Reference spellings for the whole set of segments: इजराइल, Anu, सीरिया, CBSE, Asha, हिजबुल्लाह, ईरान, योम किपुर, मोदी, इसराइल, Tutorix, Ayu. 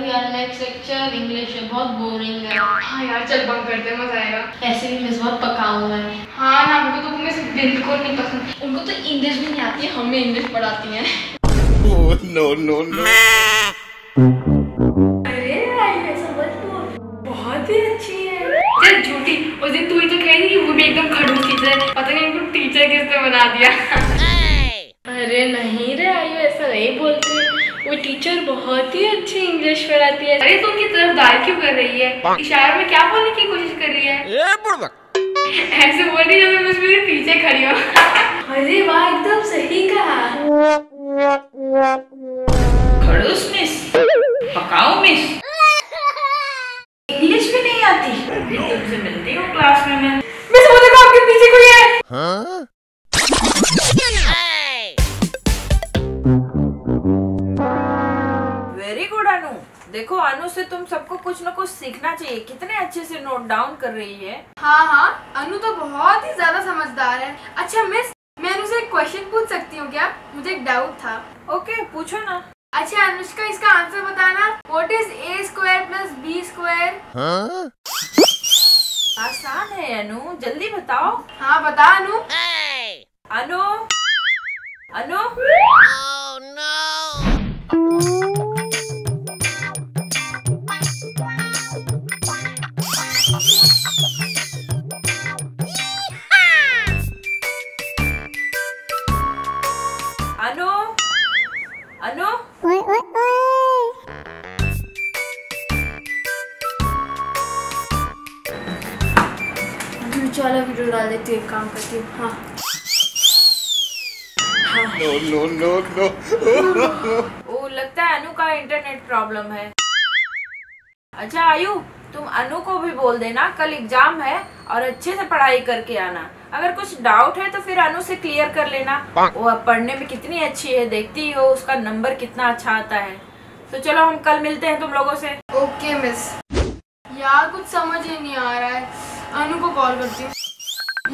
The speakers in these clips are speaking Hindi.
भाई यार नेक्स्ट लेक्चर इंग्लिश है, बहुत बोरिंग है। हाँ यार चल बंक करते हैं, मजा आएगा। ऐसे भी मिस बहुत पकाऊ है। हाँ ना, उनको तो मिस बिल्कुल नहीं पसंद। उनको तो इंग्लिश भी नहीं आती है, हमें इंग्लिश पढ़ाती है। oh, no, no, no. अरे आई समझ लो, बहुत ही अच्छी है। चल झूठी, उस दिन तू ही तो कह रही थी वो भी एकदम खड़ूस टीचर, पता नहीं इनको टीचर किसने बना दिया। अरे नहीं रे आयु, ऐसा नहीं बोलते, वो टीचर बहुत ही अच्छी इंग्लिश पढ़ाती है। अरे तुम की तरफ दाल क्यों कर रही है, इशारे में क्या बोलने की कोशिश कर रही है? ऐसे बोल रही है जैसे मेरे पीछे खड़ी हो। अरे वाह, एकदम सही कहा। खड़ूस मिस, पकाओ मिस, इंग्लिश भी नहीं आती। तुमसे मिलती हूँ क्लास में मैं। मिस मुझे आपके पीछे कोई है। हाँ? वेरी गुड अनु, देखो अनु से तुम सबको कुछ न कुछ सीखना चाहिए। कितने अच्छे से नोट डाउन कर रही है। हाँ हाँ, अनु तो बहुत ही ज्यादा समझदार है। अच्छा मिस, मैं अनु से एक क्वेश्चन पूछ सकती हूँ क्या? मुझे एक डाउट था। ओके, पूछो ना। अच्छा अनुष्का, इसका आंसर बताना। What is A square plus B square? आसान है अनु, जल्दी बताओ। हाँ बता अनु। अनु अनु, oh, no. अनु अनु, चलो वीडियो डाल देती हूँ, एक काम करती हूँ। हाँ नो नो नो नो, वो लगता है अनु का इंटरनेट प्रॉब्लम है। अच्छा आयु, तुम अनु को भी बोल देना कल एग्जाम है और अच्छे से पढ़ाई करके आना। अगर कुछ डाउट है तो फिर अनु से क्लियर कर लेना। वो पढ़ने में कितनी अच्छी है, देखती हो उसका नंबर कितना अच्छा आता है। तो चलो हम कल मिलते हैं तुम लोगों से। Okay miss. यार कुछ समझ ही नहीं आ रहा है, अनु को कॉल करती हूँ।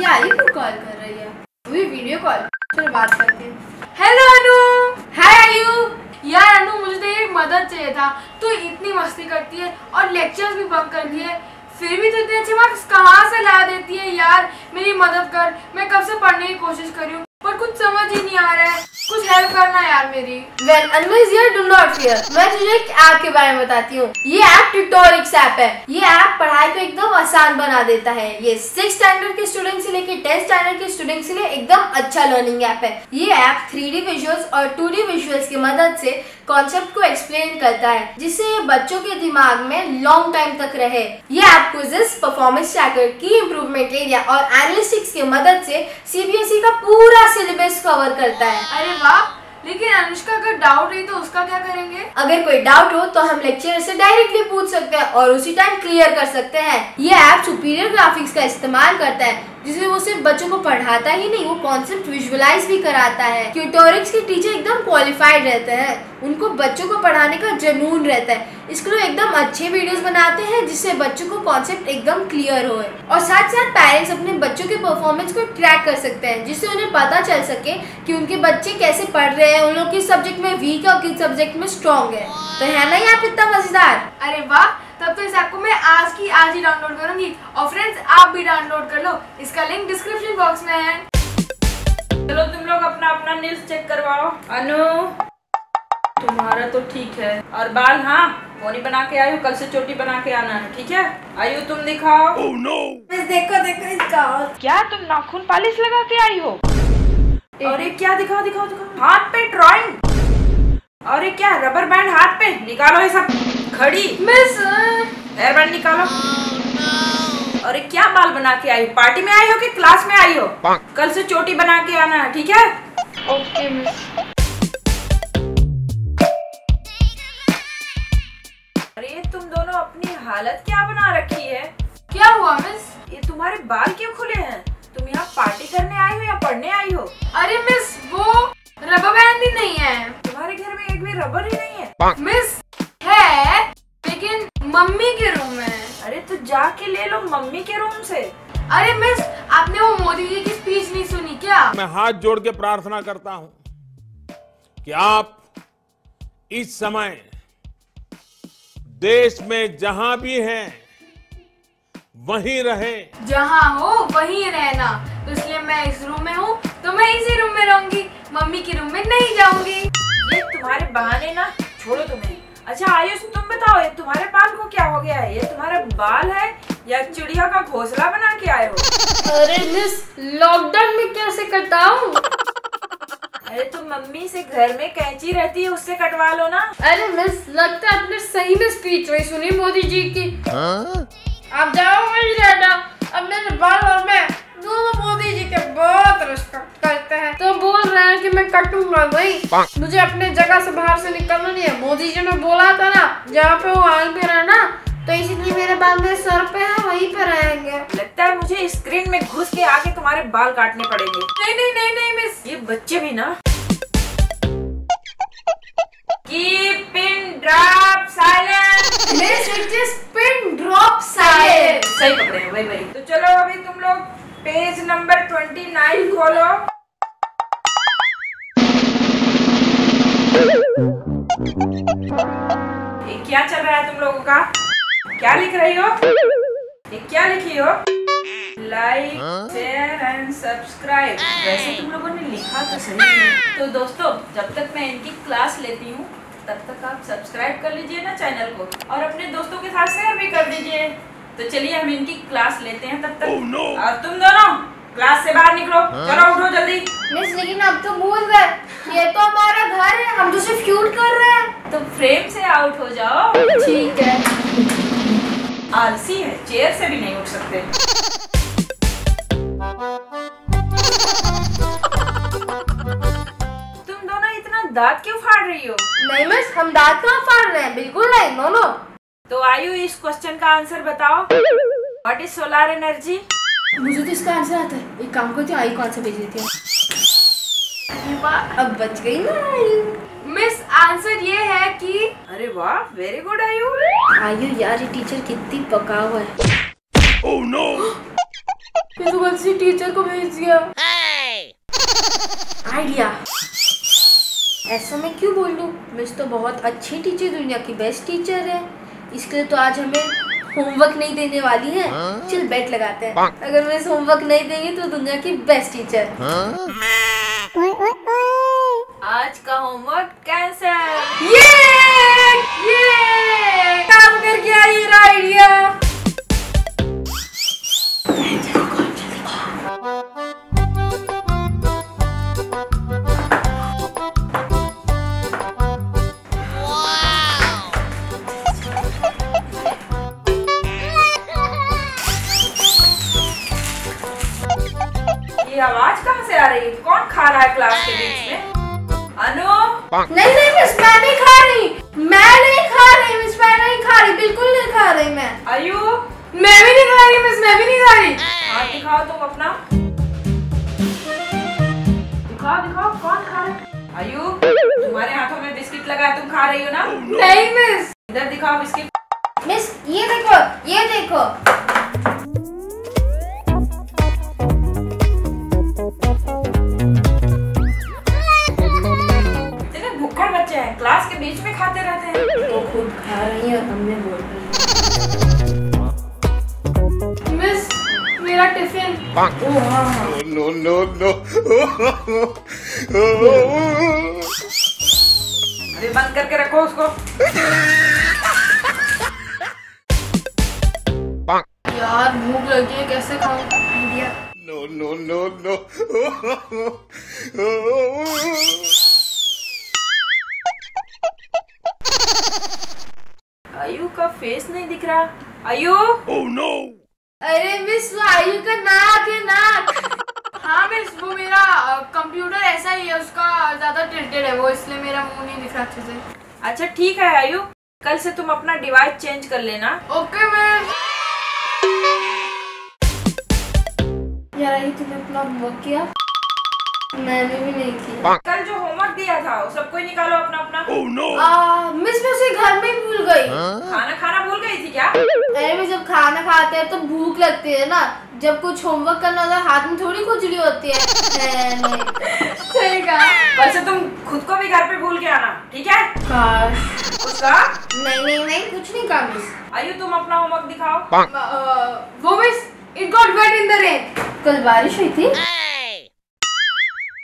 ये आयु को कॉल कर रही है, अभी वीडियो कॉल फिर बात करते हैं। हेलो अनु। हाय आयु। यार अनु, मुझे तो ये मदद चाहिए था। तू इतनी मस्ती करती है और लेक्चर्स भी बंक करती है, फिर भी तू इतने अच्छे मार्क्स कहाँ से ला देती है? यार मेरी मदद कर, मैं कब से पढ़ने की कोशिश कर रही हूँ पर कुछ समझ ही नहीं आ रहा है। कुछ हेल्प करना यार मेरी। Well, Anu is here, do not fear. मैं तुझे एक ऐप के बारे में बताती हूँ। ये ऐप Tutorix ऐप है। ये ऐप पढ़ाई को एकदम आसान बना देता है। ये 6th स्टैंडर्ड के स्टूडेंट से लेकर 10th स्टैंडर्ड के स्टूडेंट के लिए एकदम अच्छा लर्निंग ऐप है। ये ऐप 3D विजुअल्स और 2D विजुअल्स की मदद से कॉन्सेप्ट को एक्सप्लेन करता है, जिससे ये बच्चों के दिमाग में लॉन्ग टाइम तक रहे। ये ऐप क्विज़ेस, परफॉर्मेंस ट्रैकर, की इम्प्रूवमेंट एरिया और एनालिटिक्स की मदद से CBSE का पूरा सिलेबस कवर करता है। अरे वाह, लेकिन अनुष्का अगर डाउट रही तो उसका क्या करेंगे? अगर कोई डाउट हो तो हम लेक्चरर से डायरेक्टली पूछ सकते हैं और उसी टाइम क्लियर कर सकते हैं। ये ऐप सुपीरियर ग्राफिक्स का इस्तेमाल करता है, जिसमें वो सिर्फ बच्चों को पढ़ाता ही नहीं, वो कॉन्सेप्ट विजुअलाइज भी कराता है। Tutorix के टीचर एकदम क्वालिफाइड रहते हैं, उनको बच्चों को पढ़ाने का जुनून रहता है। इसके लिए एकदम अच्छे वीडियोस बनाते हैं जिससे बच्चों को कॉन्सेप्ट एकदम क्लियर होए और साथ साथ पेरेंट्स अपने बच्चों के परफॉर्मेंस को ट्रैक कर सकते हैं, जिससे उन्हें पता चल सके कि उनके बच्चे कैसे पढ़ रहे हैं, उन लोग किस सब्जेक्ट में वीक है और किस सब्जेक्ट में स्ट्रॉन्ग है। तो है ना यहाँ पे इतना मजेदार? अरे वाह, तब तो इस ऐप को मैं आज ही डाउनलोड करूंगी। और फ्रेंड्स आप भी डाउनलोड कर लो, इसका लिंक डिस्क्रिप्शन बॉक्स में है। चलो तुम लोग अपना नेल्स चेक करवाओ। अनु तुम्हारा तो ठीक है, और बाल हाँ पोनी बना के आयु, कल से चोटी बना के आना है, ठीक है? आयु तुम दिखाओ। oh, no. देखो देखो इसका। क्या तुम नाखून पॉलिश लगा के आई हो? अरे क्या, दिखाओ दिखाओ दिखाओ। हाथ पे ड्राइंग, अरे क्या रबर बैंड हाथ पे, निकालो ये सब। खड़ी मिस, हेयर बैंड निकालो। अरे क्या बाल बना के आई, पार्टी में आई हो कि क्लास में आई हो? कल से चोटी बना के आना है, ठीक है? Okay miss. अरे तुम दोनों अपनी हालत क्या बना रखी है? क्या हुआ मिस? ये तुम्हारे बाल क्यों खुले हैं? तुम यहाँ पार्टी करने आई हो या पढ़ने आई हो? अरे मिस, वो रबर बैंड ही नहीं है। तुम्हारे घर में एक भी रबर ही नहीं है? मिस है, लेकिन मम्मी के रूम में। अरे तो जाके ले लो मम्मी के रूम से। अरे मिस, आपने वो मोदी जी की स्पीच नहीं सुनी क्या? मैं हाथ जोड़ के प्रार्थना करता हूँ कि आप इस समय देश में जहां भी हैं वहीं रहें। जहां हो वहीं रहना। इसलिए मैं इस रूम में हूँ तो मैं इसी रूम में रहूंगी, मम्मी की रूम में नहीं जाऊंगी। ये तुम्हारे बहाने ना, छोड़ो तुम्हें। अच्छा आयुष, तुम बताओ ये तुम्हारे बाल को क्या हो गया है? ये तुम्हारा बाल है या चिड़िया का घोंसला बना के आए हो? अरे मिस, लॉकडाउन में कैसे कटाऊं? अरे तुम मम्मी से घर में कैंची रहती है उससे कटवा लो ना। अरे मिस, लगता है आपने सही में स्पीच वही सुनी मोदी जी की। आप जाओ वही रहना। अब मेरे बाल और मैं दोनों मोदी जी के बहुत रिस्पेक्ट करते हैं, तो बोल रहे हैं कि मैं कटूंगा नहीं, मुझे अपने जगह से बाहर से निकलना नहीं है। मोदी जी ने बोला था ना जहाँ पे वो आग पे रहना, तो इसीलिए मेरे बाल मेरे सर पे है, वहीं पे रहेंगे। लगता है मुझे स्क्रीन में घुस के आके तुम्हारे बाल काटने पड़ेंगे। नहीं नहीं नहीं नहीं मिस, ये बच्चे भी ना। Keep pin drop silent. Miss it is pin drop silent. सही पकड़े हो, वही वही। तो चलो अभी तुम लोग पेज नंबर 29 खोलो। क्या चल रहा है तुम लोगों का? क्या लिख रही हो? ये क्या लिखी हो? Like share and subscribe. वैसे तुम लोगों ने लिखा तो सही है। तो दोस्तों, जब तक मैं इनकी क्लास लेती हूँ तब तक आप सब्सक्राइब कर लीजिए ना चैनल को, और अपने दोस्तों के साथ शेयर भी कर दीजिए। तो चलिए हम इनकी क्लास लेते हैं तब तक। Oh no. और तुम दोनों क्लास से बाहर निकलो। चलो उठो जल्दी। मिस लेकिन अब तो भूल गए, ये तो हमारा घर है, हम तो सिर्फ क्यूट कर रहे हैं। तो फ्रेम से आउट हो जाओ। ठीक है, आलसी है, चेयर से भी नहीं उठ सकते। तुम दोनों इतना दांत क्यों फाड़ रही हो? नहीं मिस, हम दांत कहाँ फाड़ रहे हैं, बिल्कुल नहीं। No no. तो आयु, इस क्वेश्चन का आंसर बताओ। What is solar energy? मुझे तो इसका आंसर आता है। एक काम करती हूँ, आयु को आंसर भेज देती हूँ। अब बच गई ना आयु। मिस आंसर ये है कि। अरे वाह, वेरी गुड आयु। आयु यार, ये टीचर कितनी पकाव है। ओह नो, ये तो गलती से टीचर को भेज दिया। आइडिया, ऐसा मैं क्यों बोलूं? मिस तो बहुत अच्छी टीचर, दुनिया की बेस्ट टीचर है, इसके लिए तो आज हमें होमवर्क नहीं देने वाली है। चल बैट लगाते हैं, अगर मिस होमवर्क नहीं देंगे तो दुनिया की बेस्ट टीचर। आज का होमवर्क कैंसिल। ये काम कर गया ये आइडिया। आवाज कहाँ से आ रही है? कौन खा रहा है क्लास के बीच में? अनु। नहीं नहीं मिस, मैं नहीं खा रही, मैं नहीं खा रही मिस, मैं नहीं खा रही, बिल्कुल नहीं खा रही मैं। आयु। मैं भी नहीं खा रही मिस, मैं भी नहीं खा रही। हाथ दिखाओ तुम अपना, दिखाओ दिखाओ कौन खा रहा है। आयु, तुम्हारे हाथों में बिस्किट लगा है, तुम खा रही हो ना? नहीं मिस। इधर दिखाओ बिस्किट। मिस ये देखो, ये देखो। क्लास के बीच में खाते रहते हैं। तो खुद खा रही है और हमने बोल रही है। मिस मेरा टिफिन। ओह हाँ। No no no. अरे बंद करके रखो उसको। यार भूख लगी है, कैसे खाऊं? Idea. No no no no. Ayu का फेस नहीं दिख रहा। आयु। Oh no. अरे मिस, वो आयु का नाक है, नाक। हाँ मिस, वो मेरा कंप्यूटर ऐसा ही है, उसका ज्यादा टिल्टेड है वो, इसलिए मेरा मुंह नहीं दिख रहा अच्छे से। अच्छा ठीक है आयु, कल से तुम अपना डिवाइस चेंज कर लेना। Okay ma'am. यार आयु, तुमने अपना होमवर्क किया? मैंने भी नहीं किया। कल जो होमवर्क दिया था वो सबको निकालो अपना अपना। Oh no. मिस मैं उसे घर में भूल गई। खाना खाना भूल गई थी क्या? अरे मैं जब खाना खाते हैं तो भूख लगती है ना, जब कुछ होमवर्क करना होता है हाथ में थोड़ी खुजली होती है। सही कहा। वैसे तुम खुद को भी घर पे भूल के आना, ठीक है? काश। उसका नहीं नहीं नहीं, कुछ नहीं कहा मिस। आयु तुम अपना होमवर्क दिखाओ। वो miss, it got wet in the rain। कल बारिश हुई थी।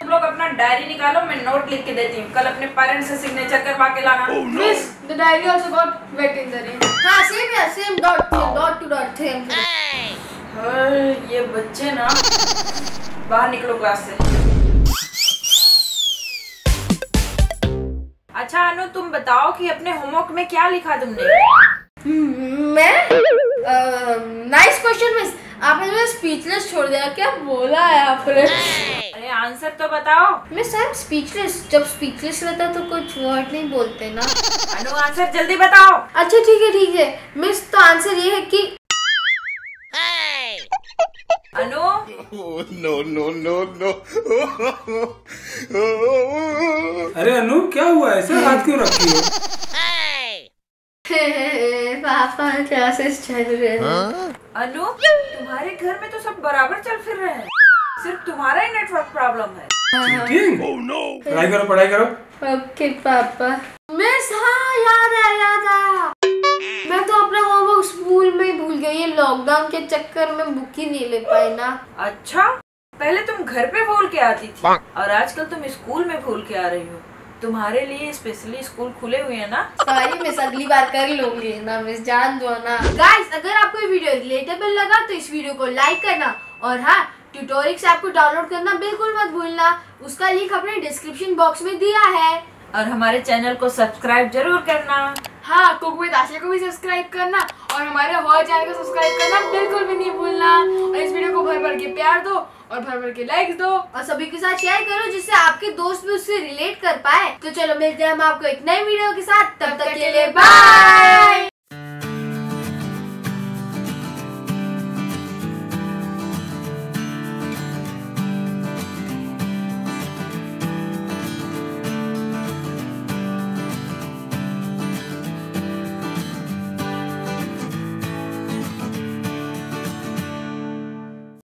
तुम लोग अपना डायरी निकालो, मैं नोट लिख के देती हूँ। कल अपने पेरेंट्स से सिग्नेचर करवा के लाना। Miss, the diary also got wet in the rain। हाँ सेम है, same dot to dot same. ये बच्चे ना, बाहर निकलो क्लास से। अच्छा अनु तुम बताओ कि अपने होमवर्क में क्या लिखा तुमने? मैं नाइस क्वेश्चन मिस, आपने मुझे स्पीचलेस छोड़ दिया। क्या बोला है आपने? अरे आंसर तो बताओ मिस। I am speechless. जब स्पीचलेस रहता तो कुछ वर्ड नहीं बोलते ना। अनु आंसर जल्दी बताओ। अच्छा ठीक है मिस, तो आंसर ये है कि अनु नो। अरे अनु क्या हुआ, ऐसे हाथ क्यों रखी हो? पापा क्लासेस चल रहे हैं। अनु तुम्हारे घर में तो सब बराबर चल फिर रहे हैं, सिर्फ तुम्हारा ही नेटवर्क प्रॉब्लम है। ओह नो, पढ़ाई करो ओके पापा। मिस हाँ याद आया, मैं तो अपना होमवर्क स्कूल में ही भूल गई। ये लॉकडाउन के चक्कर में बुक ही नहीं ले पाई ना। अच्छा पहले तुम घर पे भूल के आती थी और आजकल तुम स्कूल में भूल के आ रही हो। तुम्हारे लिए स्पेशली स्कूल खुले हुए हैं ना। सॉरी मिस, अगली बार कर लूंगी ना मिस, जान दो ना। गाइस अगर आपको ये वीडियो रिलेटेबल लगा तो इस वीडियो को लाइक करना और हाँ ट्यूटोरिक्स ऐप को डाउनलोड करना बिल्कुल मत भूलना। उसका लिंक हमने डिस्क्रिप्शन बॉक्स में दिया है। और हमारे चैनल को सब्सक्राइब जरूर करना। हाँ कुक विद आशा को भी सब्सक्राइब करना और हमारे हॉल चैनल को सब्सक्राइब करना बिल्कुल भी नहीं भूलना। और इस वीडियो को भर के प्यार दो और भर के लाइक्स दो और सभी के साथ शेयर करो जिससे आपके दोस्त भी उससे रिलेट कर पाए। तो चलो मिलते हैं हम आपको एक नई वीडियो के साथ, तब तक के लिए बाय।